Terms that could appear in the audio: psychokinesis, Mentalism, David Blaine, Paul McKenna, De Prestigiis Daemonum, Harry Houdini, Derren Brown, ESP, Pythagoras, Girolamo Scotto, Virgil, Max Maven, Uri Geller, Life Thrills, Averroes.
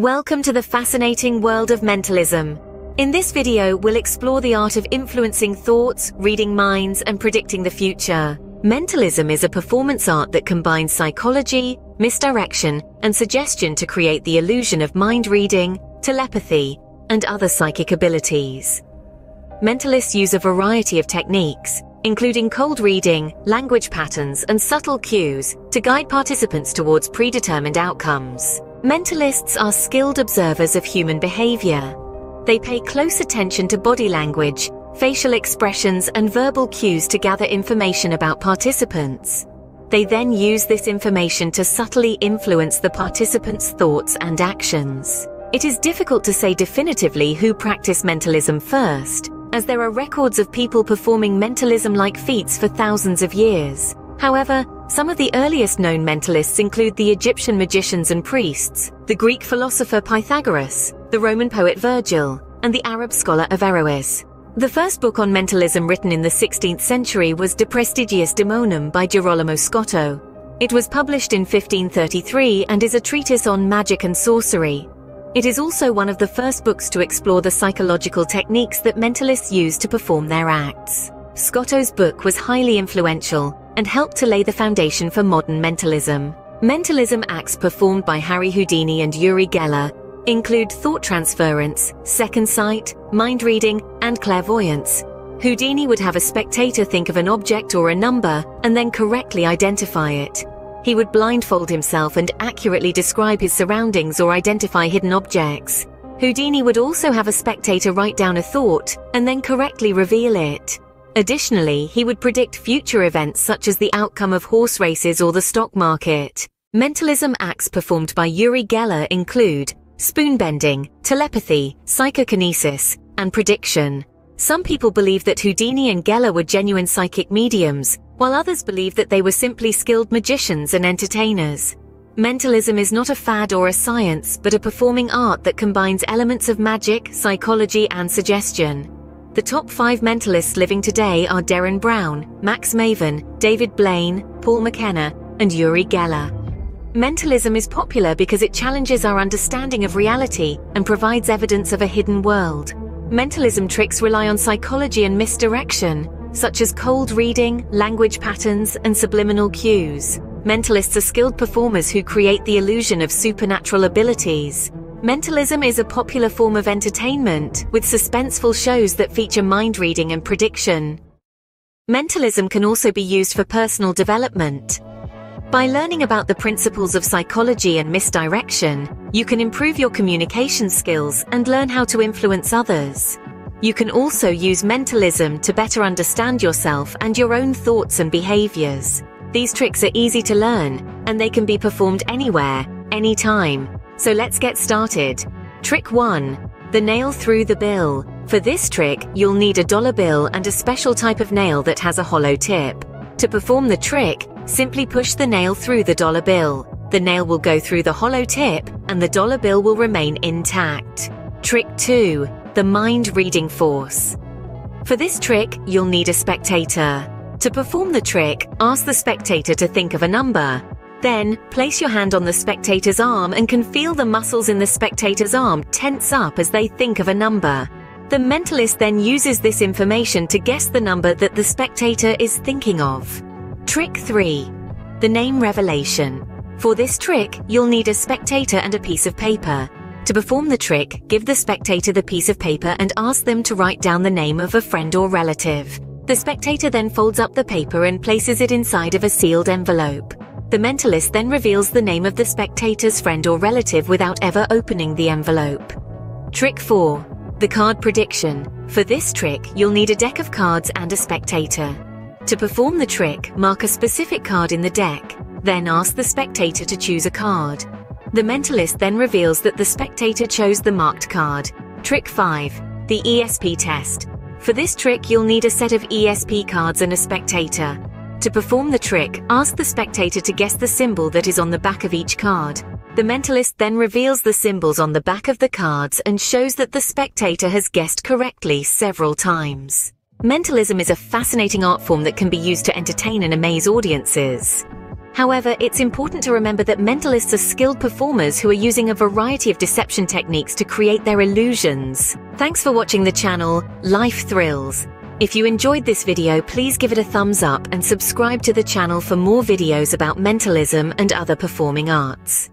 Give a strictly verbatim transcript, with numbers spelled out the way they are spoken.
Welcome to the fascinating world of mentalism. In this video, we'll explore the art of influencing thoughts, reading minds, and predicting the future. Mentalism is a performance art that combines psychology, misdirection, and suggestion to create the illusion of mind reading, telepathy, and other psychic abilities. Mentalists use a variety of techniques, including cold reading, language patterns, and subtle cues, to guide participants towards predetermined outcomes. Mentalists are skilled observers of human behavior. They pay close attention to body language, facial expressions, and verbal cues to gather information about participants. They then use this information to subtly influence the participants' thoughts and actions. It is difficult to say definitively who practiced mentalism first, as there are records of people performing mentalism-like feats for thousands of years. However, some of the earliest known mentalists include the Egyptian magicians and priests, the Greek philosopher Pythagoras, the Roman poet Virgil, and the Arab scholar Averroes. The first book on mentalism written in the sixteenth century was De Prestigiis Daemonum by Girolamo Scotto. It was published in fifteen thirty-three and is a treatise on magic and sorcery. It is also one of the first books to explore the psychological techniques that mentalists use to perform their acts. Scotto's book was highly influential and helped to lay the foundation for modern mentalism. Mentalism acts performed by Harry Houdini and Uri Geller include thought transference, second sight, mind reading, and clairvoyance. Houdini would have a spectator think of an object or a number and then correctly identify it. He would blindfold himself and accurately describe his surroundings or identify hidden objects. Houdini would also have a spectator write down a thought and then correctly reveal it. Additionally, he would predict future events such as the outcome of horse races or the stock market. Mentalism acts performed by Uri Geller include spoon-bending, telepathy, psychokinesis, and prediction. Some people believe that Houdini and Geller were genuine psychic mediums, while others believe that they were simply skilled magicians and entertainers. Mentalism is not a fad or a science, but a performing art that combines elements of magic, psychology, and suggestion. The top five mentalists living today are Derren Brown, Max Maven, David Blaine, Paul McKenna, and Uri Geller. Mentalism is popular because it challenges our understanding of reality and provides evidence of a hidden world. Mentalism tricks rely on psychology and misdirection, such as cold reading, language patterns, and subliminal cues. Mentalists are skilled performers who create the illusion of supernatural abilities. Mentalism is a popular form of entertainment, with suspenseful shows that feature mind reading and prediction. Mentalism can also be used for personal development. By learning about the principles of psychology and misdirection, you can improve your communication skills and learn how to influence others. You can also use mentalism to better understand yourself and your own thoughts and behaviors. These tricks are easy to learn, and they can be performed anywhere, anytime. So let's get started. Trick one. The nail through the bill. For this trick, you'll need a dollar bill and a special type of nail that has a hollow tip. To perform the trick, simply push the nail through the dollar bill. The nail will go through the hollow tip, and the dollar bill will remain intact. Trick two. The mind reading force. For this trick, you'll need a spectator. To perform the trick, ask the spectator to think of a number. Then, place your hand on the spectator's arm and can feel the muscles in the spectator's arm tense up as they think of a number. The mentalist then uses this information to guess the number that the spectator is thinking of. Trick three. The name revelation. For this trick, you'll need a spectator and a piece of paper. To perform the trick, give the spectator the piece of paper and ask them to write down the name of a friend or relative. The spectator then folds up the paper and places it inside of a sealed envelope. The mentalist then reveals the name of the spectator's friend or relative without ever opening the envelope. Trick four. The card prediction. For this trick, you'll need a deck of cards and a spectator. To perform the trick, mark a specific card in the deck, then ask the spectator to choose a card. The mentalist then reveals that the spectator chose the marked card. Trick five. The E S P test. For this trick, you'll need a set of E S P cards and a spectator. To perform the trick, ask the spectator to guess the symbol that is on the back of each card. The mentalist then reveals the symbols on the back of the cards and shows that the spectator has guessed correctly several times. Mentalism is a fascinating art form that can be used to entertain and amaze audiences. However, it's important to remember that mentalists are skilled performers who are using a variety of deception techniques to create their illusions. Thanks for watching the channel, Life Thrills. If you enjoyed this video, please give it a thumbs up and subscribe to the channel for more videos about mentalism and other performing arts.